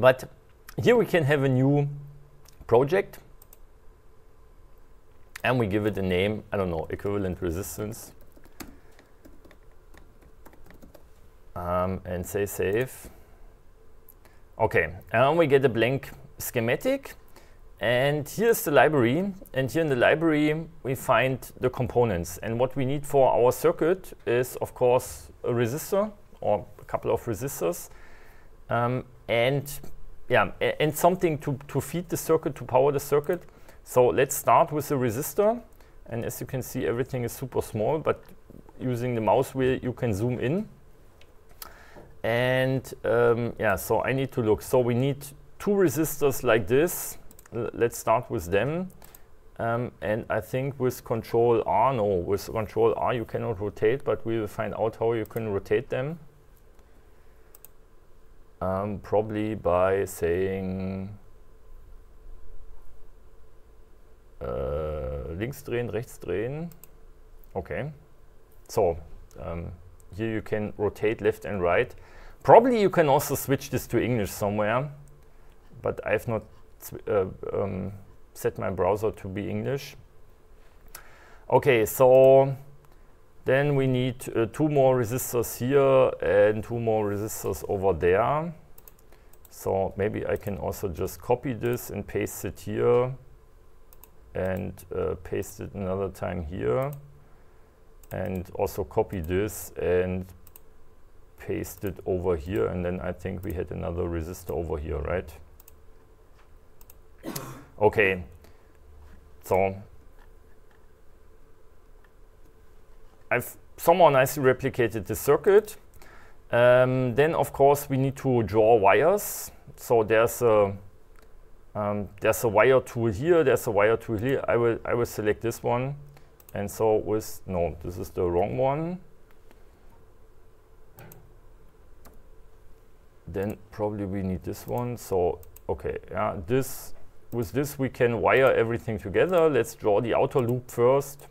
But here we can have a new project and we give it a name, I don't know, equivalent resistance, and say save. Okay, and we get a blank schematic, and here's the library, and here in the library we find the components, and what we need for our circuit is of course a resistor or a couple of resistors, and something to feed the circuit, to power the circuit. So let's start with the resistor, and as you can see everything is super small, but using the mouse wheel you can zoom in. And yeah, so I need to look. So we need two resistors like this. Let's start with them. And I think with Control R, no, with Control R you cannot rotate, but we will find out how you can rotate them. Probably by saying links drehen, rechts drehen. Okay. So here you can rotate left and right. Probably you can also switch this to English somewhere, but I've not set my browser to be English. Okay, so then we need two more resistors here and two more resistors over there. So maybe I can also just copy this and paste it here and paste it another time here. And also copy this and paste it over here, and then I think we had another resistor over here, right? Okay, so I've somehow nicely replicated the circuit. Then of course we need to draw wires. So there's a wire tool here, there's a wire tool here. I will select this one. And so with, no, this is the wrong one. Then probably we need this one. So, okay, yeah, this, with this we can wire everything together. Let's draw the outer loop first.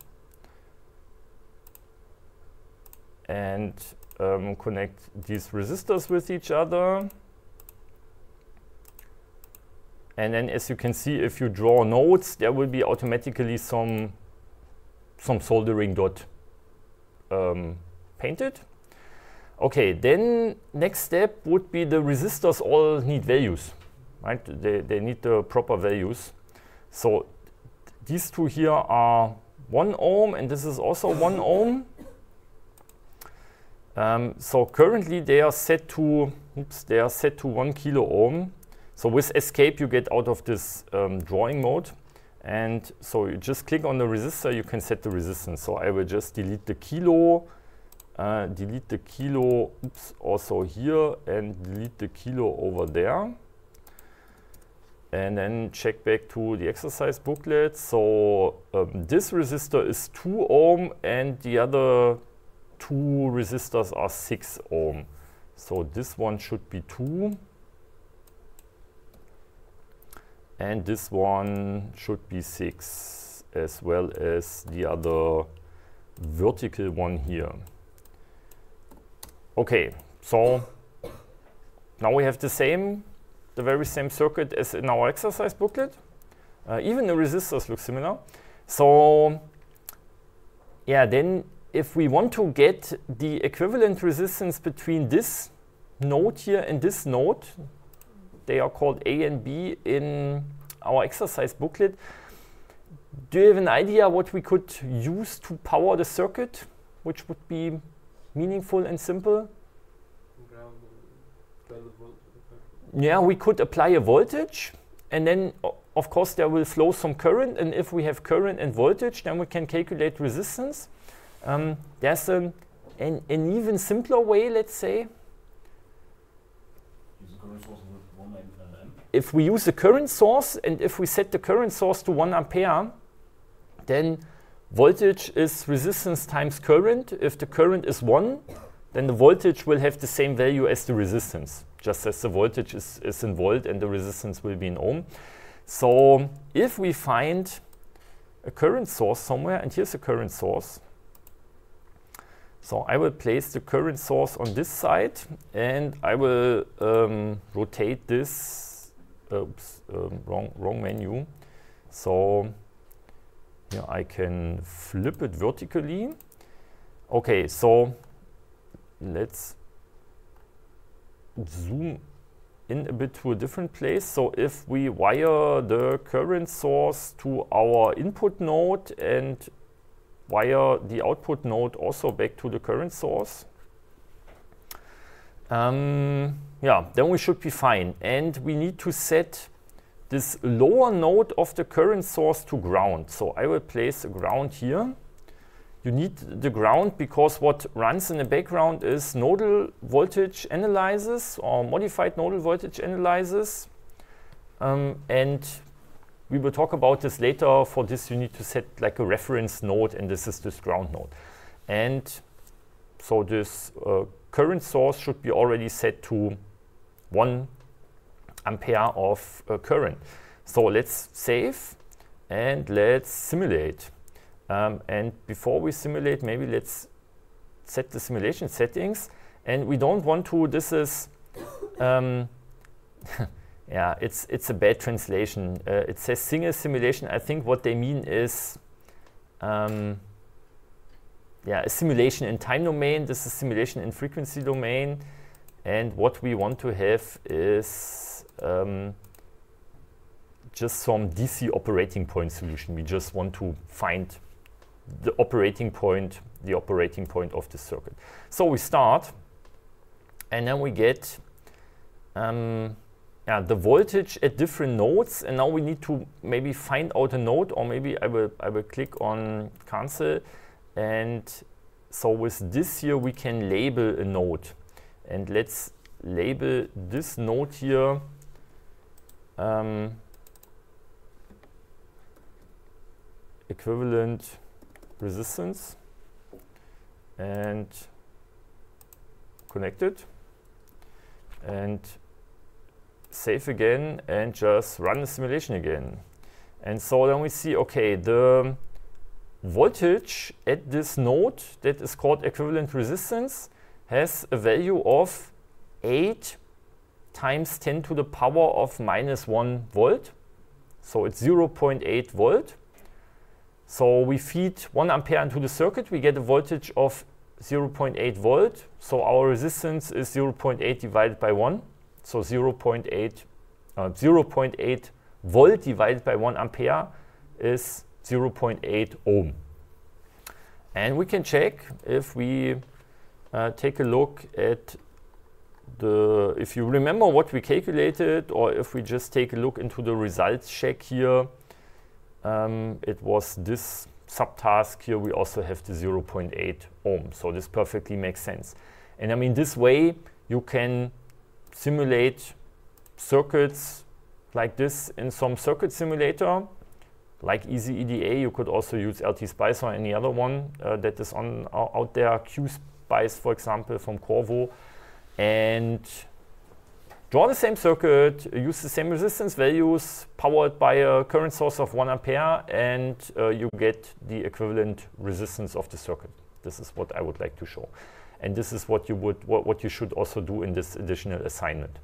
And connect these resistors with each other. And then as you can see, if you draw nodes, there will be automatically some soldering dot painted. Okay, then next step would be the resistors all need values, right? They need the proper values. So these two here are 1 ohm, and this is also 1 ohm. So currently they are set to, oops, they are set to 1 kilo ohm. So with escape you get out of this drawing mode. And so you just click on the resistor, you can set the resistance. So I will just delete the kilo, oops, also here, and delete the kilo over there. And then check back to the exercise booklet. So this resistor is 2 ohm and the other two resistors are 6 ohm. So this one should be 2. And this one should be 6, as well as the other vertical one here. Okay, so now we have the same, the very same circuit as in our exercise booklet. Even the resistors look similar. So yeah, then if we want to get the equivalent resistance between this node here and this node, they are called A and B in our exercise booklet. Do you have an idea what we could use to power the circuit, which would be meaningful and simple? Yeah, we could apply a voltage, and then of course there will flow some current, and if we have current and voltage, then we can calculate resistance. There's an even simpler way, let's say. If we use a current source, and if we set the current source to 1 ampere, then voltage is resistance times current. If the current is 1, then the voltage will have the same value as the resistance, just as the voltage is in volt and the resistance will be in ohm. So if we find a current source somewhere, and here's a current source, So I will place the current source on this side, and I will rotate this, oops, wrong menu. So here I can flip it vertically. Okay, so let's zoom in a bit to a different place. So if we wire the current source to our input node and wire the output node also back to the current source. Yeah, then we should be fine. And we need to set this lower node of the current source to ground. So I will place a ground here. You need the ground because what runs in the background is nodal voltage analysis or modified nodal voltage analysis. And we will talk about this later. For this, you need to set like a reference node, and this is this ground node. And so this current source should be already set to 1 ampere of current. So let's save and let's simulate. And before we simulate, maybe let's set the simulation settings. And we don't want to, this is, yeah, it's a bad translation. It says single simulation. I think what they mean is, yeah, a simulation in time domain. This is simulation in frequency domain. And what we want to have is just some DC operating point solution. We just want to find the operating point of the circuit. So we start, and then we get the voltage at different nodes, and now we need to maybe find out a node, or maybe I will click on cancel. And so with this here, we can label a node. And let's label this node here equivalent resistance and connected, and save again and just run the simulation again. And so then we see, okay, the voltage at this node that is called equivalent resistance has a value of 8 × 10⁻⁻⁰ volt. So it's 0.8 volt. So we feed 1 ampere into the circuit. We get a voltage of 0.8 volt. So our resistance is 0.8 divided by 1. So 0.8 volt divided by 1 ampere is 0.8 ohm. And we can check if we take a look at the, if you remember what we calculated, or if we just take a look into the results check here, it was this subtask here. We also have the 0.8 ohm. So this perfectly makes sense. And I mean, this way you can simulate circuits like this in some circuit simulator, like EasyEDA. You could also use LTspice or any other one that is on out there, Qspice, for example, from Corvo, and draw the same circuit, use the same resistance values, powered by a current source of 1 ampere, and you get the equivalent resistance of the circuit. This is what I would like to show. And this is what you should also do in this additional assignment.